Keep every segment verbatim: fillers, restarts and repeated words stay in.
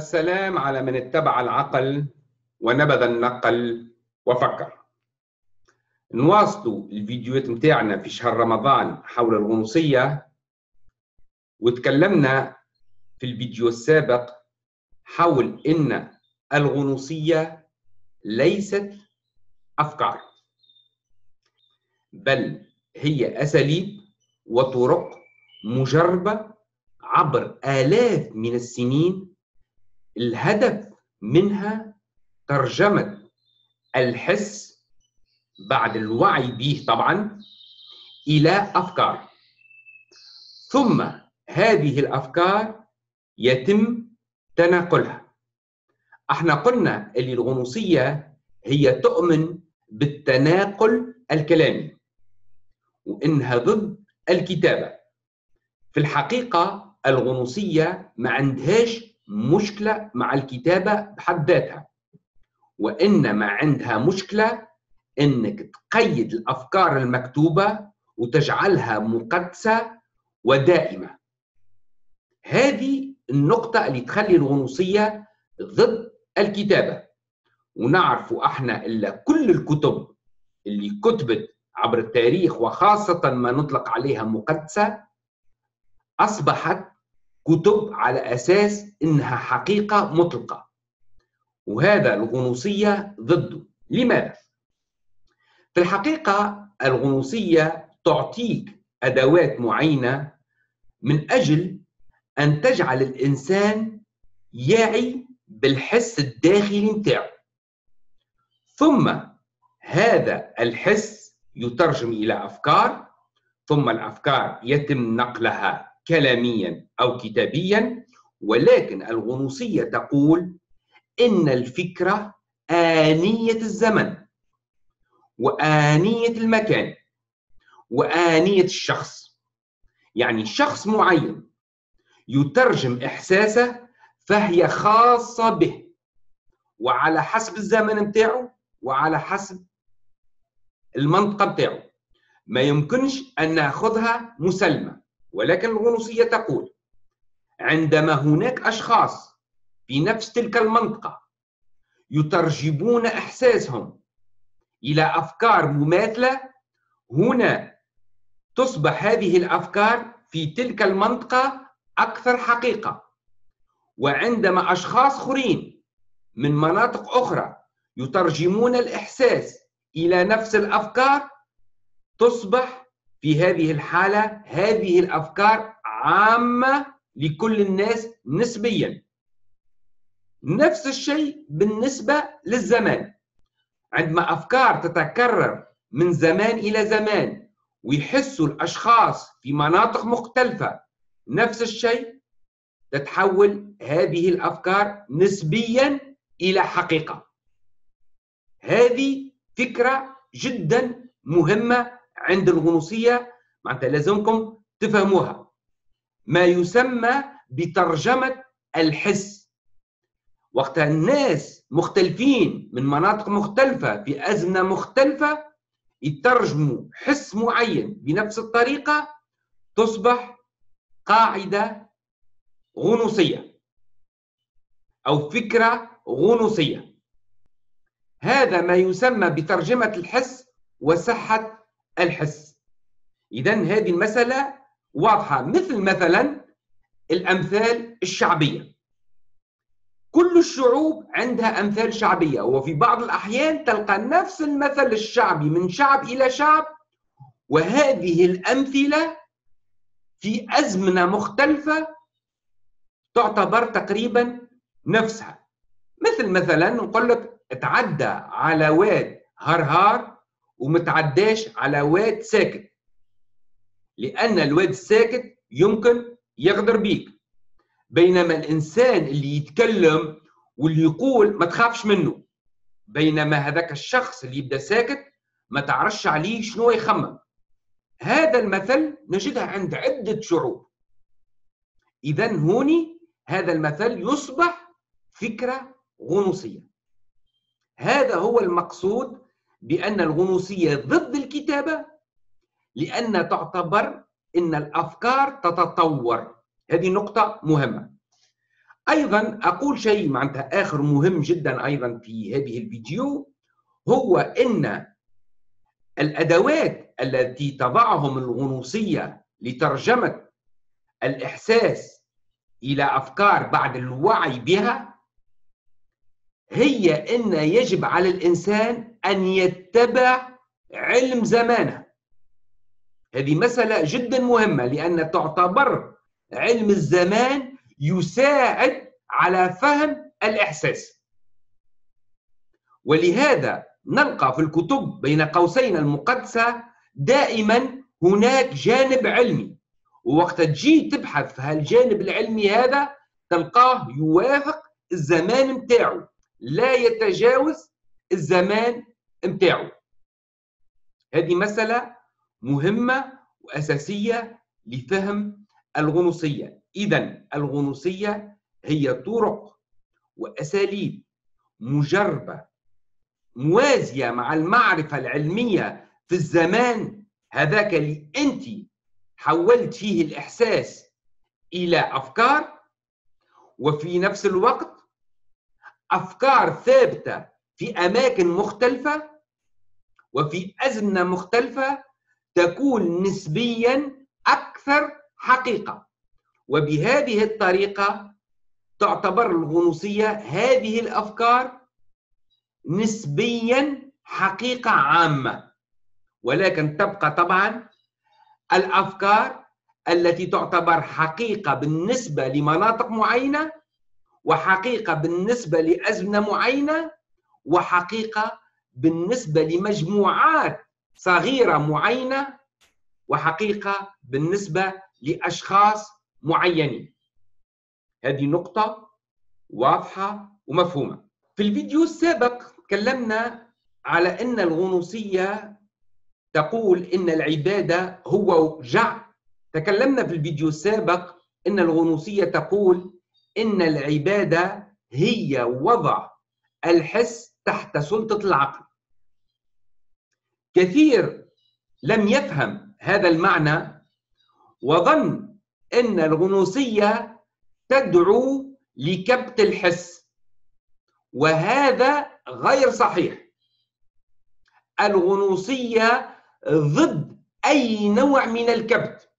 السلام على من اتبع العقل ونبذ النقل وفكر. نواصلوا الفيديوهات متاعنا في شهر رمضان حول الغنوصية، وتكلمنا في الفيديو السابق حول إن الغنوصية ليست أفكار، بل هي أساليب وطرق مجربة عبر آلاف من السنين، الهدف منها ترجمة الحس بعد الوعي به طبعا إلى أفكار، ثم هذه الأفكار يتم تناقلها. احنا قلنا اللي الغنوصية هي تؤمن بالتناقل الكلامي وإنها ضد الكتابة. في الحقيقة الغنوصية ما عندهاش مشكلة مع الكتابة بحد ذاتها، وإنما عندها مشكلة إنك تقيد الأفكار المكتوبة وتجعلها مقدسة ودائمة. هذه النقطة اللي تخلي الغنوصية ضد الكتابة. ونعرف احنا إلا كل الكتب اللي كتبت عبر التاريخ وخاصة ما نطلق عليها مقدسة أصبحت كتب على أساس إنها حقيقة مطلقة، وهذا الغنوصية ضده. لماذا؟ في الحقيقة الغنوصية تعطيك أدوات معينة من أجل أن تجعل الإنسان يعي بالحس الداخلي متاعه، ثم هذا الحس يترجم إلى أفكار، ثم الأفكار يتم نقلها كلاميا أو كتابيا. ولكن الغنوصية تقول إن الفكرة آنية الزمن وآنية المكان وآنية الشخص، يعني شخص معين يترجم إحساسه فهي خاصة به وعلى حسب الزمن متاعه وعلى حسب المنطقة متاعه، ما يمكنش أن ناخذها مسلمة. ولكن الغنوصية تقول عندما هناك أشخاص في نفس تلك المنطقة يترجمون إحساسهم إلى أفكار مماثلة، هنا تصبح هذه الأفكار في تلك المنطقة أكثر حقيقة. وعندما أشخاص آخرين من مناطق أخرى يترجمون الإحساس إلى نفس الأفكار، تصبح في هذه الحالة هذه الأفكار عامة لكل الناس نسبيا. نفس الشيء بالنسبة للزمان، عندما أفكار تتكرر من زمان إلى زمان ويحسوا الأشخاص في مناطق مختلفة نفس الشيء، تتحول هذه الأفكار نسبيا إلى حقيقة. هذه فكرة جدا مهمة عند الغنوصية، معناتها لازمكم تفهموها، ما يسمى بترجمة الحس. وقت الناس مختلفين من مناطق مختلفة في أزمنة مختلفة يترجموا حس معين بنفس الطريقة، تصبح قاعدة غنوصية أو فكرة غنوصية. هذا ما يسمى بترجمة الحس وصحة الحس. إذا هذه المسألة واضحة، مثل مثلا الأمثال الشعبية، كل الشعوب عندها أمثال شعبية، وفي بعض الأحيان تلقى نفس المثل الشعبي من شعب إلى شعب، وهذه الأمثلة في أزمنة مختلفة تعتبر تقريبا نفسها. مثل مثلا نقول لك اتعدى على واد هرهار ومتعداش على واد ساكت، لأن الواد الساكت يمكن يغدر بيك، بينما الإنسان اللي يتكلم واللي يقول ما تخافش منه، بينما هذاك الشخص اللي يبدأ ساكت ما تعرفش عليه شنو يخمم. هذا المثل نجدها عند عدة شعوب. إذا هوني هذا المثل يصبح فكرة غنوصية. هذا هو المقصود بأن الغنوصية ضد الكتابة، لأن تعتبر أن الأفكار تتطور. هذه نقطة مهمة. أيضا أقول شيء معناتها آخر مهم جدا أيضا في هذه الفيديو، هو أن الأدوات التي تضعهم الغنوصية لترجمة الإحساس إلى أفكار بعد الوعي بها هي أن يجب على الإنسان أن يتبع علم زمانه. هذه مسألة جدا مهمة، لأن تعتبر علم الزمان يساعد على فهم الإحساس، ولهذا نلقى في الكتب بين قوسين المقدسة دائما هناك جانب علمي، ووقت تجي تبحث في هالجانب العلمي هذا تلقاه يوافق الزمان متاعه، لا يتجاوز الزمان متاعه. هذه مسألة مهمة وأساسية لفهم الغنوصية. إذن الغنوصية هي طرق وأساليب مجربة موازية مع المعرفة العلمية في الزمان هذاك اللي أنت حولت فيه الإحساس إلى أفكار، وفي نفس الوقت أفكار ثابتة في أماكن مختلفة وفي أزمنة مختلفة تكون نسبياً أكثر حقيقة. وبهذه الطريقة تعتبر الغنوصية هذه الأفكار نسبياً حقيقة عامة، ولكن تبقى طبعاً الأفكار التي تعتبر حقيقة بالنسبة لمناطق معينة، وحقيقة بالنسبة لأزمنة معينة، وحقيقة بالنسبة لمجموعات صغيرة معينة، وحقيقة بالنسبة لأشخاص معينين. هذه نقطة واضحة ومفهومة. في الفيديو السابق تكلمنا على أن الغنوصية تقول أن العبادة هو جعل. تكلمنا في الفيديو السابق أن الغنوصية تقول أن العبادة هي وضع الحس تحت سلطة العقل. كثير لم يفهم هذا المعنى وظن أن الغنوصية تدعو لكبت الحس، وهذا غير صحيح. الغنوصية ضد أي نوع من الكبت،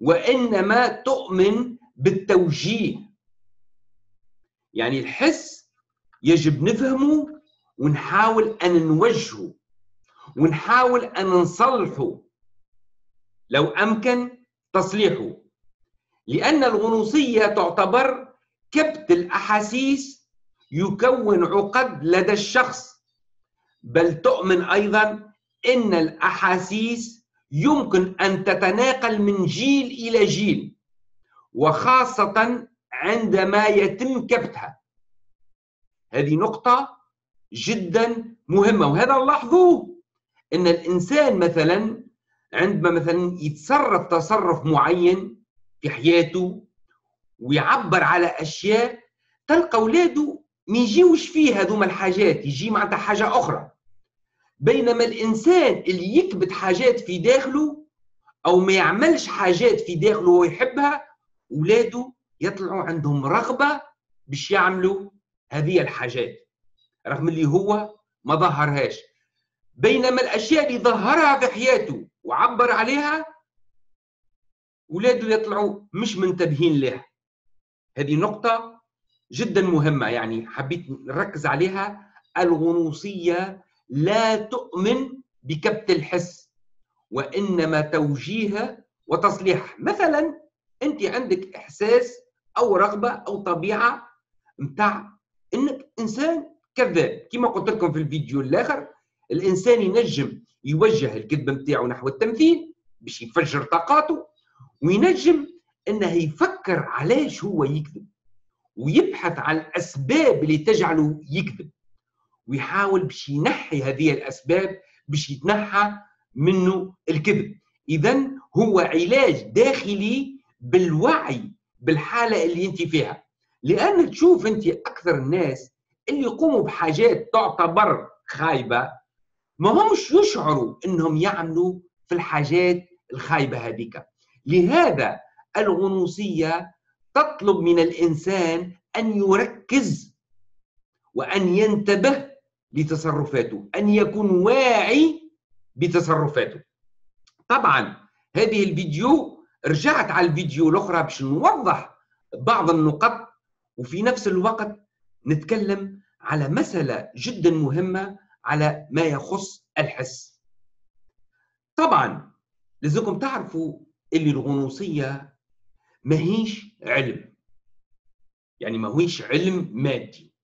وإنما تؤمن بالتوجيه. يعني الحس يجب نفهمه ونحاول أن نوجهه ونحاول أن نصلحه لو أمكن تصليحه، لأن الغنوصية تعتبر كبت الأحاسيس يكون عقد لدى الشخص، بل تؤمن أيضا أن الأحاسيس يمكن أن تتناقل من جيل إلى جيل، وخاصة عندما يتم كبتها. هذه نقطة جدا مهمة، وهذا لاحظوه أن الإنسان مثلا عندما مثلا يتصرف تصرف معين في حياته ويعبر على أشياء، تلقى أولاده ما يجيوش فيه هذوما الحاجات، يجي معناتها حاجة أخرى، بينما الإنسان اللي يكبت حاجات في داخله أو ما يعملش حاجات في داخله ويحبها، أولاده يطلعوا عندهم رغبة باش يعملوا هذه الحاجات رغم اللي هو ما ظهرهاش، بينما الأشياء اللي ظهرها في حياته وعبر عليها أولاده يطلعوا مش منتبهين لها. هذه نقطة جدا مهمة، يعني حبيت نركز عليها. الغنوصية لا تؤمن بكبت الحس، وإنما توجيهه وتصليحه. مثلا أنت عندك إحساس أو رغبة أو طبيعة متاع أنك إنسان كذاب، كما قلت لكم في الفيديو الآخر، الإنسان ينجم يوجه الكذب متاعه نحو التمثيل باش يفجر طاقاته، وينجم أنه يفكر علاش هو يكذب ويبحث عن الأسباب اللي تجعله يكذب، ويحاول باش ينحي هذه الأسباب باش يتنحى منه الكذب. إذن هو علاج داخلي بالوعي بالحالة اللي انت فيها، لأن تشوف انت أكثر الناس اللي يقوموا بحاجات تعتبر خايبة ما همش يشعروا انهم يعملوا في الحاجات الخايبة هذيك. لهذا الغنوصية تطلب من الإنسان أن يركز وأن ينتبه لتصرفاته، أن يكون واعي بتصرفاته. طبعا هذه الفيديو رجعت على الفيديو الأخرى باش نوضح بعض النقط، وفي نفس الوقت نتكلم على مسألة جدا مهمة على ما يخص الحس. طبعا لازمكم تعرفوا اللي الغنوصية ماهيش علم، يعني ماهوش علم مادي.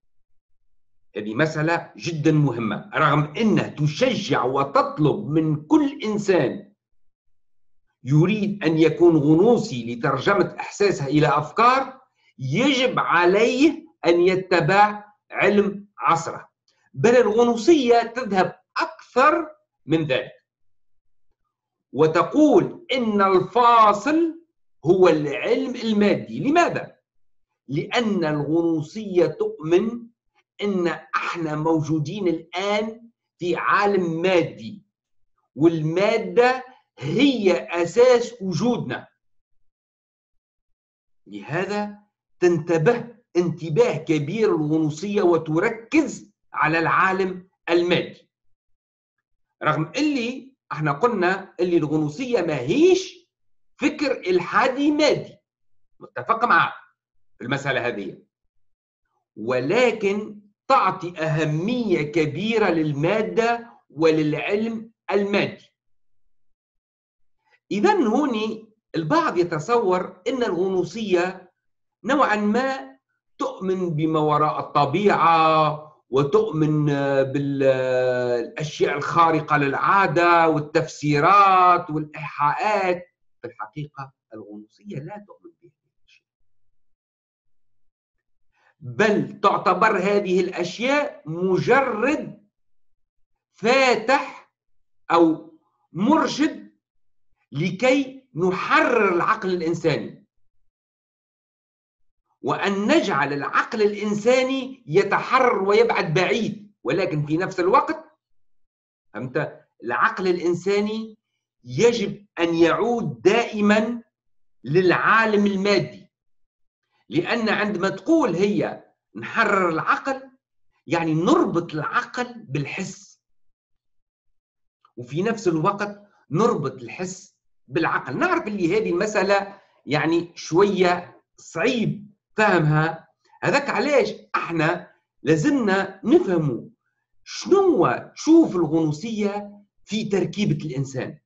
هذه مسألة جدا مهمة، رغم أنها تشجع وتطلب من كل إنسان يريد أن يكون غنوصي لترجمة إحساسها إلى أفكار، يجب عليه أن يتبع علم عصره، بل الغنوصية تذهب أكثر من ذلك وتقول إن الفاصل هو العلم المادي. لماذا؟ لأن الغنوصية تؤمن إن احنا موجودين الآن في عالم مادي، والمادة هي أساس وجودنا. لهذا تنتبه انتباه كبير الغنوصية وتركز على العالم المادي، رغم اللي احنا قلنا اللي الغنوصية ماهيش فكر إلحادي مادي، متفق معك في المسألة هذه، ولكن تعطي أهمية كبيرة للمادة وللعلم المادي. إذن هوني البعض يتصور أن الغنوصية نوعا ما تؤمن بما وراء الطبيعة وتؤمن بالأشياء الخارقة للعادة والتفسيرات والإيحاءات. في الحقيقة الغنوصية لا تؤمن بهذه الأشياء، بل تعتبر هذه الأشياء مجرد فاتح أو مرشد لكي نحرر العقل الإنساني وأن نجعل العقل الإنساني يتحرر ويبعد بعيد، ولكن في نفس الوقت فهمت؟ العقل الإنساني يجب أن يعود دائما للعالم المادي، لأن عندما تقول هي نحرر العقل يعني نربط العقل بالحس، وفي نفس الوقت نربط الحس بالعقل. نعرف اللي هذه المسألة يعني شوية صعيب فهمها، هذاك علاش احنا لازمنا نفهموا شنو تشوف الغنوصية في تركيبة الإنسان.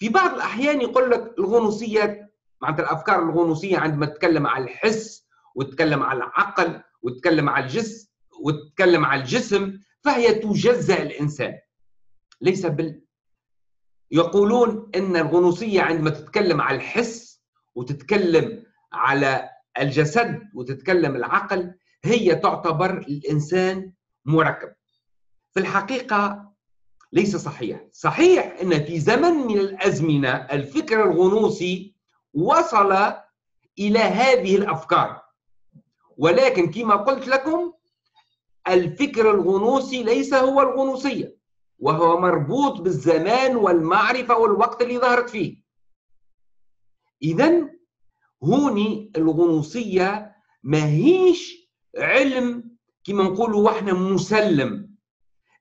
في بعض الأحيان يقول لك الغنوصية معناتها الأفكار الغنوصية عندما تتكلم على الحس وتتكلم على العقل وتتكلم على الجسم وتتكلم على الجسم فهي تجزأ الإنسان ليس بال. يقولون أن الغنوصية عندما تتكلم على الحس وتتكلم على الجسد وتتكلم العقل هي تعتبر الإنسان مركب. في الحقيقة ليس صحيح. صحيح أن في زمن من الأزمنة الفكر الغنوصي وصل إلى هذه الأفكار، ولكن كما قلت لكم الفكر الغنوصي ليس هو الغنوصية، وهو مربوط بالزمان والمعرفة والوقت اللي ظهرت فيه. إذن هوني الغنوصية ماهيش علم كما نقولوا واحنا مسلم.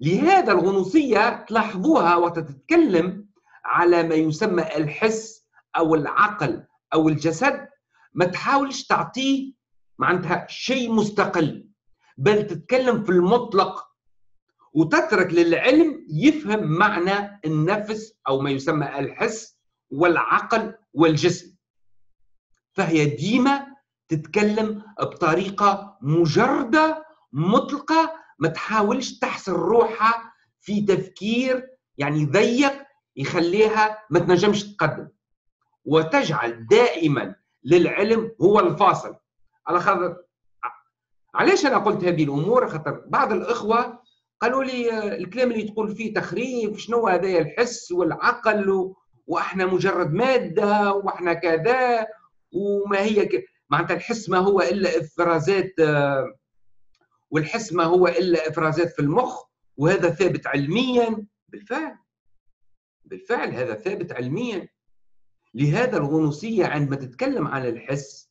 لهذا الغنوصية تلاحظوها وتتكلم على ما يسمى الحس أو العقل أو الجسد، ما تحاولش تعطيه معناتها شيء مستقل، بل تتكلم في المطلق وتترك للعلم يفهم معنى النفس أو ما يسمى الحس والعقل والجسم. فهي ديما تتكلم بطريقة مجردة مطلقة، ما تحاولش تحصر روحها في تفكير يعني ضيق يخليها ما تنجمش تقدم، وتجعل دائما للعلم هو الفاصل. على خاطر علاش انا قلت هذه الامور؟ خاطر بعض الاخوه قالوا لي الكلام اللي تقول فيه تخريف، شنو هذايا الحس والعقل و... واحنا مجرد ماده واحنا كذا، وما هي ك... معناتها الحس ما هو الا افرازات آ... والحس ما هو إلا إفرازات في المخ، وهذا ثابت علمياً. بالفعل بالفعل هذا ثابت علمياً. لهذا الغنوصية عندما تتكلم عن الحس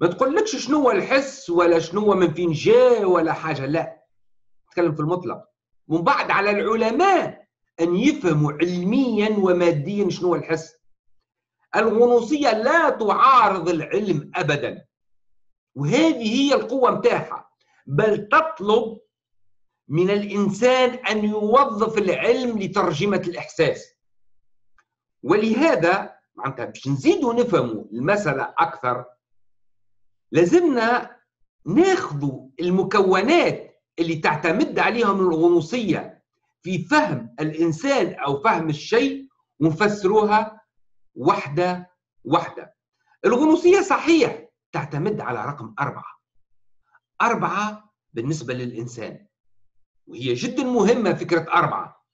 ما تقولكش شنو هو الحس ولا شنو هو من فين جاء ولا حاجه، لا نتكلم في المطلق. ومن بعد على العلماء ان يفهموا علميا وماديا شنو هو الحس. الغنوصيه لا تعارض العلم ابدا، وهذه هي القوه متاعها، بل تطلب من الانسان ان يوظف العلم لترجمه الاحساس. ولهذا معناتها باش نزيدوا نفهموا المساله اكثر لازمنا ناخذوا المكونات اللي تعتمد عليهم الغنوصيه في فهم الانسان او فهم الشيء ونفسروها وحده وحده. الغنوصيه صحيح تعتمد على رقم أربعة، أربعة بالنسبه للانسان، وهي جدا مهمه فكره أربعة،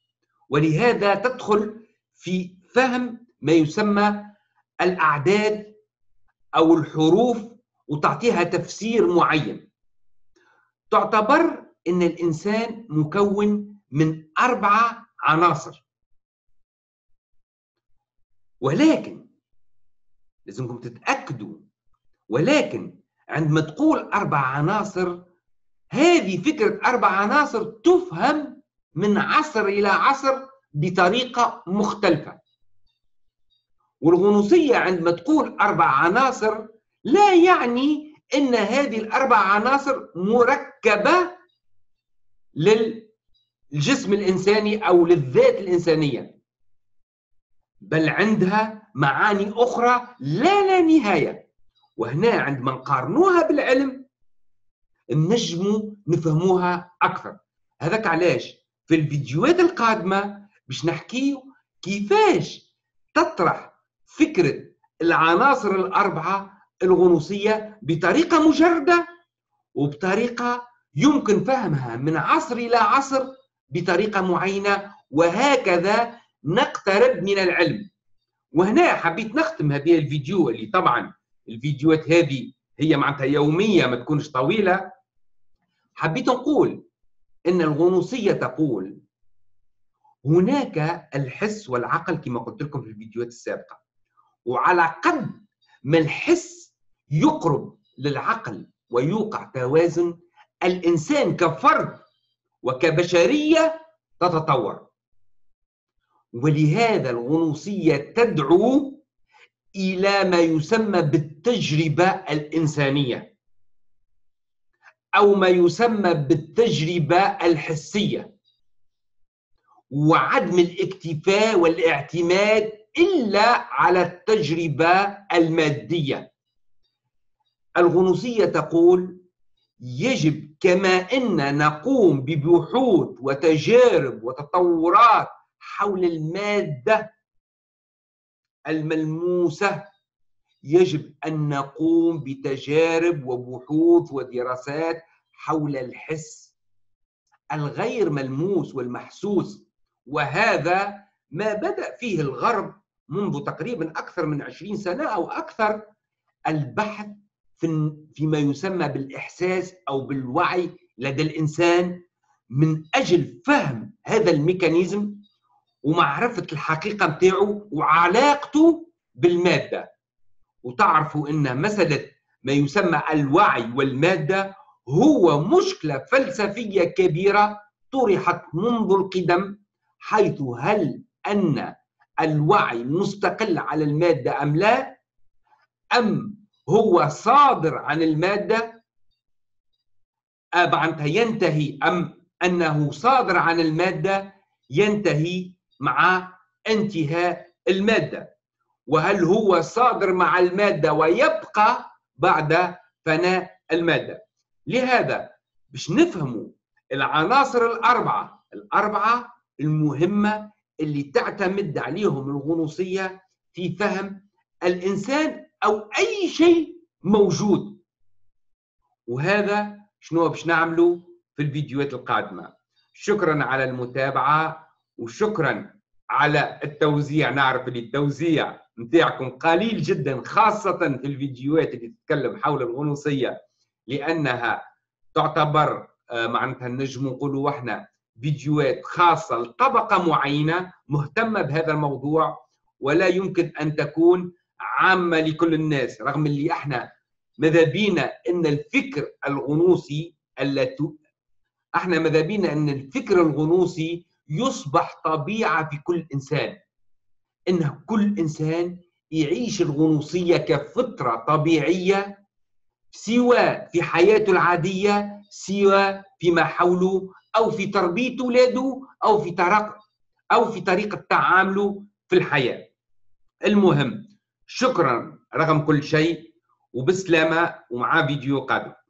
ولهذا تدخل في فهم ما يسمى الأعداد أو الحروف وتعطيها تفسير معين. تعتبر أن الإنسان مكون من أربعة عناصر، ولكن لازمكم تتأكدوا، ولكن عندما تقول أربعة عناصر، هذه فكرة أربعة عناصر تفهم من عصر إلى عصر بطريقة مختلفة. والغنوصية عندما تقول أربع عناصر لا يعني أن هذه الأربع عناصر مركبة للجسم الإنساني أو للذات الإنسانية، بل عندها معاني أخرى لا لا نهاية. وهنا عندما نقارنوها بالعلم نجموا نفهموها أكثر. هذاك علاش في الفيديوهات القادمة باش نحكيو كيفاش تطرح فكرة العناصر الأربعة الغنوصية بطريقة مجردة وبطريقة يمكن فهمها من عصر إلى عصر بطريقة معينة، وهكذا نقترب من العلم. وهنا حبيت نختم هذه الفيديو، اللي طبعا الفيديوهات هذه هي معناتها يومية ما تكونش طويلة. حبيت نقول إن الغنوصية تقول هناك الحس والعقل كما قلت لكم في الفيديوهات السابقة، وعلى قد ما الحس يقرب للعقل ويوقع توازن، الإنسان كفرد وكبشرية تتطور. ولهذا الغنوصية تدعو إلى ما يسمى بالتجربة الإنسانية أو ما يسمى بالتجربة الحسية، وعدم الاكتفاء والاعتماد إلا على التجربة المادية. الغنوصية تقول يجب كما أن نقوم ببحوث وتجارب وتطورات حول المادة الملموسة، يجب أن نقوم بتجارب وبحوث ودراسات حول الحس الغير ملموس والمحسوس، وهذا ما بدأ فيه الغرب منذ تقريبا أكثر من عشرين سنة أو أكثر، البحث في فيما يسمى بالإحساس أو بالوعي لدى الإنسان من أجل فهم هذا الميكانيزم ومعرفة الحقيقة متاعه وعلاقته بالمادة. وتعرفوا أن مسألة ما يسمى الوعي والمادة هو مشكلة فلسفية كبيرة طرحت منذ القدم، حيث هل أن الوعي مستقل على المادة أم لا، أم هو صادر عن المادة معناتها ينتهي، أم أنه صادر عن المادة ينتهي مع انتهاء المادة، وهل هو صادر مع المادة ويبقى بعد فناء المادة. لهذا باش نفهموا العناصر الأربعة الأربعة المهمة اللي تعتمد عليهم الغنوصية في فهم الإنسان أو أي شيء موجود. وهذا شنو باش نعمله في الفيديوهات القادمة. شكرا على المتابعة وشكرا على التوزيع. نعرف اللي التوزيع متاعكم قليل جدا، خاصة في الفيديوهات اللي تتكلم حول الغنوصية، لأنها تعتبر معناتها نجم نقولوا احنا فيديوهات خاصة لطبقة معينة مهتمة بهذا الموضوع، ولا يمكن أن تكون عامة لكل الناس، رغم اللي احنا ماذا بينا ان الفكر الغنوصي التي احنا ماذا بينا ان الفكر الغنوصي يصبح طبيعه في كل انسان، ان كل انسان يعيش الغنوصيه كفطره طبيعيه سواء في حياته العاديه سواء فيما حوله او في تربيه اولاده او في طريقه او في طريقه تعامله في الحياه. المهم شكرا رغم كل شيء وبسلامه ومع فيديو قادم.